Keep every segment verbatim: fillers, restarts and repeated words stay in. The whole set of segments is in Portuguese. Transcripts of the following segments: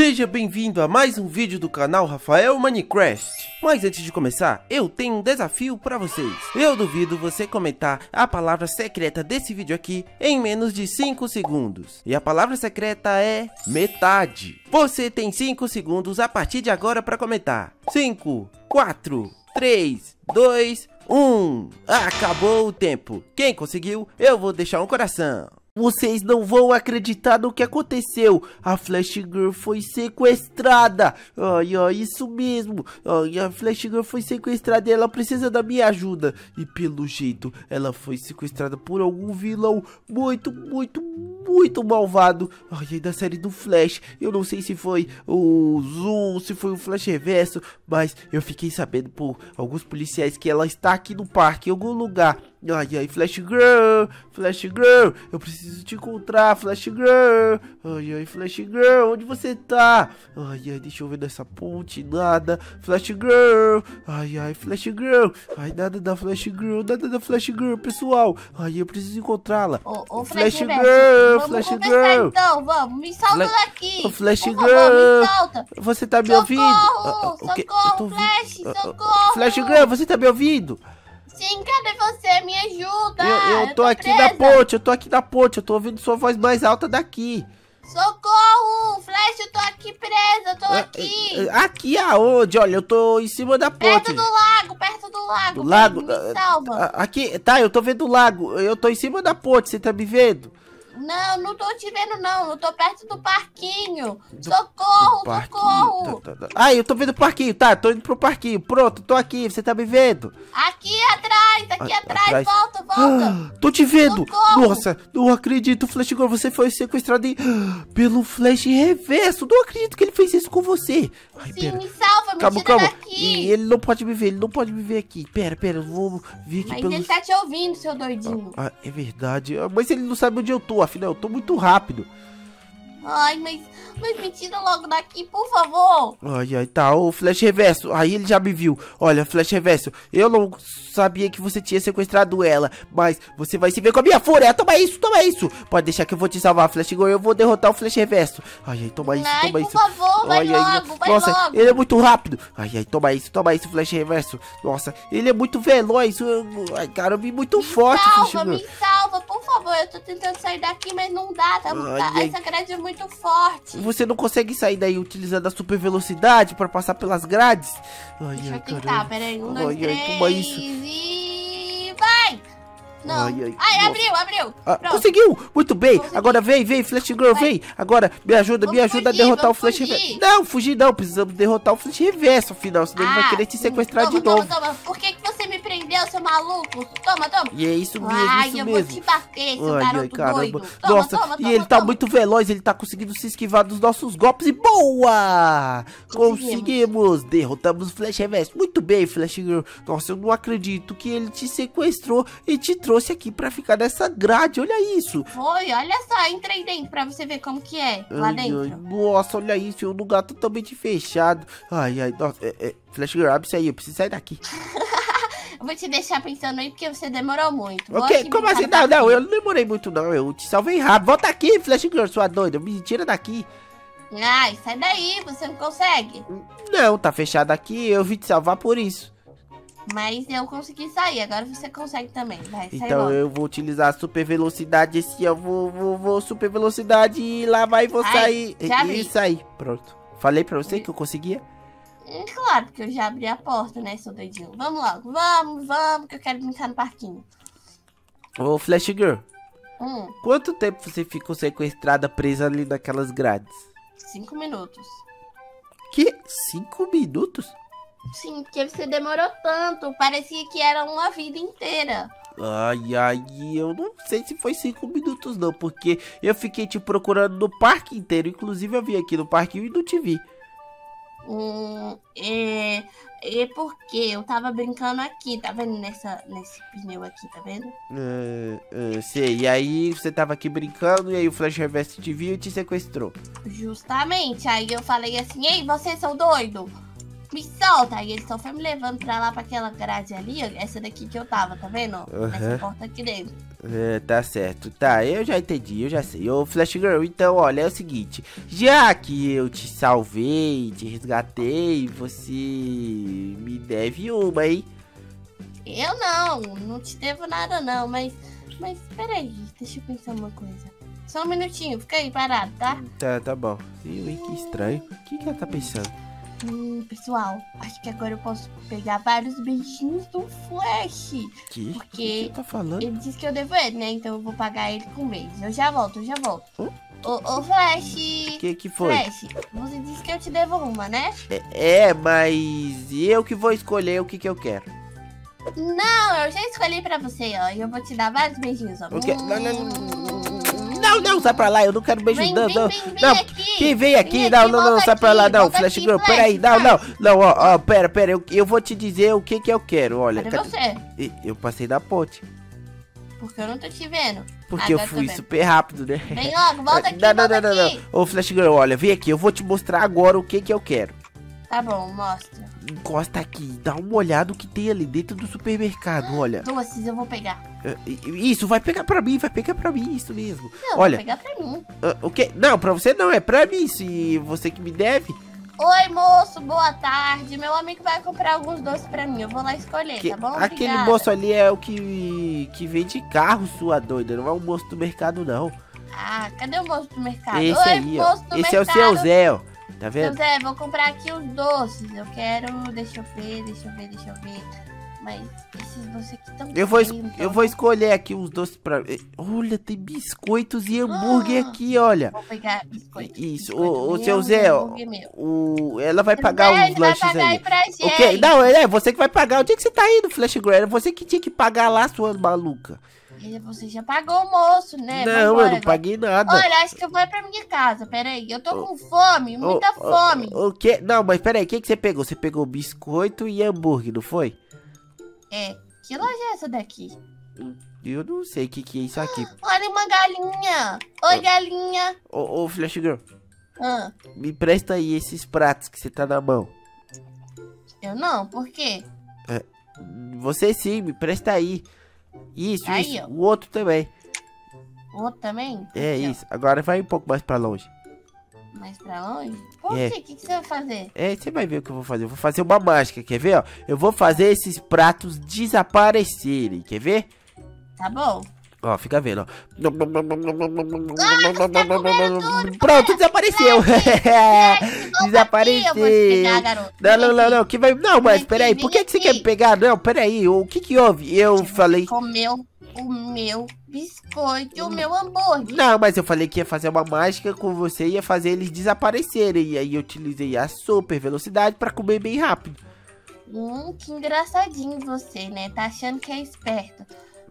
Seja bem-vindo a mais um vídeo do canal Rafael Minecraft. Mas antes de começar, eu tenho um desafio para vocês. Eu duvido você comentar a palavra secreta desse vídeo aqui em menos de cinco segundos. E a palavra secreta é metade. Você tem cinco segundos a partir de agora para comentar. cinco, quatro, três, dois, um. Acabou o tempo. Quem conseguiu, eu vou deixar um coração. Vocês não vão acreditar no que aconteceu. A Flash Girl foi sequestrada. Ai, ai, isso mesmo. Ai, a Flash Girl foi sequestrada e ela precisa da minha ajuda. E pelo jeito, ela foi sequestrada por algum vilão muito, muito, muito malvado. Ai, ai, da série do Flash. Eu não sei se foi o Zoom, se foi o Flash Reverso, mas eu fiquei sabendo por alguns policiais que ela está aqui no parque, em algum lugar. Ai, ai, Flash Girl, Flash Girl, eu preciso te encontrar, Flash Girl. Ai, ai, Flash Girl, onde você tá? Ai, ai, deixa eu ver nessa ponte, nada. Flash Girl, ai, ai, Flash Girl. Ai, nada da Flash Girl, nada da Flash Girl, pessoal. Ai, eu preciso encontrá-la. Ô, ô, Flash, Flash Girl, vamos Flash Girl. Então, vamos, me solta Fla daqui. Ô, Flash Girl, favor, me solta. Você tá me socorro, ouvindo? Ah, ah, okay. Socorro, Flash, vi... socorro. Flash Girl, você tá me ouvindo? Sim, cadê você? Me ajuda! Eu, eu, eu tô, tô aqui na ponte, eu tô aqui na ponte, eu tô ouvindo sua voz mais alta daqui. Socorro! Flash, eu tô aqui presa, eu tô ah, aqui! Aqui aonde? Olha, eu tô em cima da ponte. Perto do lago, perto do lago, do lago me salva. Aqui, tá, eu tô vendo o lago, eu tô em cima da ponte, você tá me vendo? Não, não tô te vendo não, eu tô perto do parquinho. Do, socorro, do parquinho. Socorro. Tá, tá, tá. Ah, eu tô vendo o parquinho, tá, tô indo pro parquinho. Pronto, tô aqui, você tá me vendo? Aqui atrás, aqui a, atrás. atrás, volta, volta. Ah, tô te vendo. Socorro. Nossa, não acredito, Flash Girl, você foi sequestrado em... pelo Flash Reverso. Não acredito que ele fez isso com você. Ai, sim, pera. Me salva, me calma, tira calma. Daqui. E ele não pode me ver, ele não pode me ver aqui. Pera, pera, eu vou vir aqui. Mas pelos... ele tá te ouvindo, seu doidinho. Ah, é verdade, mas ele não sabe onde eu tô. Afinal, eu tô muito rápido. Ai, mas, mas me tira logo daqui, por favor. Ai, ai, tá, o Flash Reverso. Aí ele já me viu. Olha, Flash Reverso, eu não sabia que você tinha sequestrado ela, mas você vai se ver com a minha fúria. Toma isso, toma isso. Pode deixar que eu vou te salvar, Flash Girl. Eu vou derrotar o Flash Reverso. Ai, ai, toma isso, ai, toma por isso. Por favor, vai ai, logo, ai, vai nossa, logo. Ele é muito rápido. Ai, ai, toma isso, toma isso, Flash Reverso. Nossa, ele é muito veloz. Ai, cara, eu vi muito me forte. Salva, Flash me Girl. Salva, por favor. Eu tô tentando sair daqui, mas não dá, tá? Ai, essa grade é muito muito forte. Você não consegue sair daí utilizando a super velocidade para passar pelas grades? Ai, deixa ai, eu tentar, peraí. Um, ai, dois, ai, três toma isso. E vai! Não. Ai, ai, ai abriu, abriu. Ah, conseguiu! Muito bem. Consegui. Agora vem, vem, Flash Girl, vai. Vem. Agora me ajuda, vamos me ajuda fugir, a derrotar o Flash Reverso. Não, fugir não. Precisamos derrotar o Flash Reverso, afinal. Senão ah, ele vai querer te sequestrar toma, de novo. Toma, toma. Por que, que você me prendeu, seu maluco? Toma, toma. E é isso mesmo, ai, isso eu mesmo. Vou te bater, seu ai, garoto doido. Toma, nossa, toma, toma, e ele toma, tá toma. Muito veloz. Ele tá conseguindo se esquivar dos nossos golpes. E boa! Conseguimos. Conseguimos. Derrotamos o Flash Reverso. Muito bem, Flash Girl. Nossa, eu não acredito que ele te sequestrou e te trouxe trouxe aqui pra ficar nessa grade, olha isso. Foi, olha só, entrei dentro pra você ver como que é, lá ai, dentro. Ai, nossa, olha isso, é um lugar totalmente fechado. Ai, ai, nossa, é, é, Flash Girl, abre isso aí, eu preciso sair daqui. Eu vou te deixar pensando aí porque você demorou muito. Ok, como assim? Não, não, eu não demorei muito não, eu te salvei rápido. Volta aqui, Flash Girl, sua doida, me tira daqui. Ai, sai daí, você não consegue. Não, tá fechado aqui, eu vim te salvar por isso. Mas eu consegui sair, agora você consegue também. Vai, sai então logo. Eu vou utilizar a super velocidade, assim, eu vou, vou, vou super velocidade e lá vai, vou ai, sair. Já e, e sair, pronto. Falei pra você que eu conseguia? Claro, porque eu já abri a porta, né, seu doidinho. Vamos logo, vamos, vamos, que eu quero brincar no parquinho. Ô, Flash Girl, hum. quanto tempo você ficou sequestrada, presa ali naquelas grades? Cinco minutos. Que? Cinco minutos? Sim, porque você demorou tanto. Parecia que era uma vida inteira. Ai, ai, eu não sei se foi cinco minutos não, porque eu fiquei te procurando no parque inteiro. Inclusive eu vim aqui no parquinho e não te vi. Hum, é, é porque eu tava brincando aqui, tá vendo? Nessa, nesse pneu aqui, tá vendo? É, é, sei, e aí você tava aqui brincando e aí o Flash Reverso te viu e te sequestrou. Justamente, aí eu falei assim, ei, vocês são doidos. me solta. E eles só foi me levando pra lá, pra aquela grade ali, essa daqui que eu tava, tá vendo? Uhum. Essa porta aqui dentro. É, tá certo. Tá, eu já entendi, eu já sei. Ô, Flash Girl, então, olha, é o seguinte. Já que eu te salvei, te resgatei, você me deve uma, hein? Eu não, não te devo nada não, mas... Mas, peraí, deixa eu pensar uma coisa. Só um minutinho, fica aí parado, tá? Tá, tá bom. Ih, que estranho. O que que ela tá pensando? Hum, pessoal, acho que agora eu posso pegar vários beijinhos do Flash. Que? Porque que tá falando? Ele disse que eu devo ele, né? Então eu vou pagar ele com beijo. Eu já volto, eu já volto. Hum? Ô, ô, Flash! Que que foi? Flash, você disse que eu te devo uma, né? É, é, mas eu que vou escolher o que que eu quero. Não, eu já escolhi pra você, ó. E eu vou te dar vários beijinhos, ó. Okay. Hum... Não, não, não, não, sai pra lá, eu não quero beijo. Vem, não, vem, não, vem, vem não. Aqui. Quem vem aqui, vem não, aqui, não, não, sai aqui, pra lá, não, Flash Girl, peraí, não, não, não, ó, ó, pera, pera, eu, eu vou te dizer o que que eu quero, olha. Cadê você? Eu passei da ponte. Porque eu não tô te vendo. Porque agora eu fui super rápido, né? Vem logo, volta aqui, não, não, volta não, não, aqui. Não, não, ô, Flash Girl, olha, vem aqui, eu vou te mostrar agora o que que eu quero. Tá bom, mostra. Encosta aqui, dá uma olhada o que tem ali dentro do supermercado, olha. Doces, eu vou pegar. Isso, vai pegar pra mim, vai pegar pra mim, isso mesmo. Não, olha, vai pegar pra mim. Uh, okay. Não, pra você não, é pra mim, se você que me deve. Oi, moço, boa tarde. Meu amigo vai comprar alguns doces pra mim, eu vou lá escolher, que, tá bom? Aquele Obrigada. Moço ali é o que, que vende carro, sua doida, não é o moço do mercado, não. Ah, cadê o moço do mercado? Esse Oi, aí, moço do Esse mercado. Esse é o seu Zé, ó. Tá vendo? José, vou comprar aqui os doces. Eu quero... Deixa eu ver, deixa eu ver, deixa eu ver. Mas esses doces aqui estão... Eu, vou, es então... eu vou escolher aqui os doces pra... Olha, tem biscoitos e hambúrguer ah, aqui, olha. Vou pegar biscoitos. Isso, biscoito o, o seu Zé, o, o... ela vai pagar os lanches pagar aí. Pra gente. Okay. Não, é você que vai pagar. Onde é que você tá indo, Flash Girl? É você que tinha que pagar lá, sua maluca. Você já pagou o moço, né? Não, embora, eu não agora. Paguei nada. Olha, acho que eu vou pra minha casa, peraí. Eu tô com fome, muita oh, oh, fome. O quê? Não, mas peraí, o que que você pegou? Você pegou biscoito e hambúrguer, não foi? É, que loja é essa daqui? Eu não sei o que que é isso aqui. Olha uma galinha. Oi, oh. galinha. Ô, oh, oh, Flash Girl. Ah. Me presta aí esses pratos que você tá na mão. Eu não, por quê? Você sim, me presta aí. Isso, aí, isso. Ó. O outro também. O outro também? É aqui, isso. Ó. Agora vai um pouco mais pra longe. Mais pra longe? Por é. quê? O que que você vai fazer? É, você vai ver o que eu vou fazer. Eu vou fazer uma mágica, quer ver? Ó? Eu vou fazer esses pratos desaparecerem, quer ver? Tá bom. Ó, fica vendo, ó. Ah, tudo, pronto, desapareceu. Desapareceu. Não, não, não, não. Que vai... Não, mas peraí, por que que você quer me pegar? Não, peraí, o que que houve? Eu falei... Comeu o meu biscoito e o meu hambúrguer. Não, mas eu falei que ia fazer uma mágica com você e ia fazer eles desaparecerem. E aí eu utilizei a super velocidade pra comer bem rápido. Hum, que engraçadinho você, né? Tá achando que é esperto.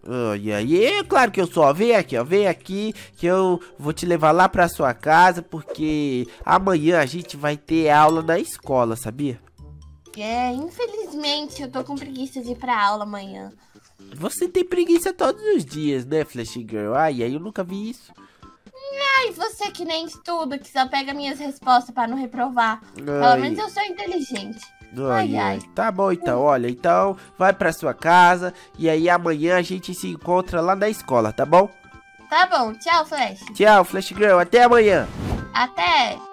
Oh, e aí, é claro que eu sou, ó, vem aqui, ó, vem aqui, que eu vou te levar lá pra sua casa, porque amanhã a gente vai ter aula na escola, sabia? É, infelizmente eu tô com preguiça de ir pra aula amanhã. Você tem preguiça todos os dias, né, Flash Girl? Ai, aí eu nunca vi isso. Ai, você que nem estuda, que só pega minhas respostas pra não reprovar. Ai. Pelo menos eu sou inteligente. Ai, ai, ai. Tá bom então, olha, então vai pra sua casa e aí amanhã a gente se encontra lá na escola, tá bom? Tá bom, tchau Flash. Tchau Flash Girl, até amanhã. Até.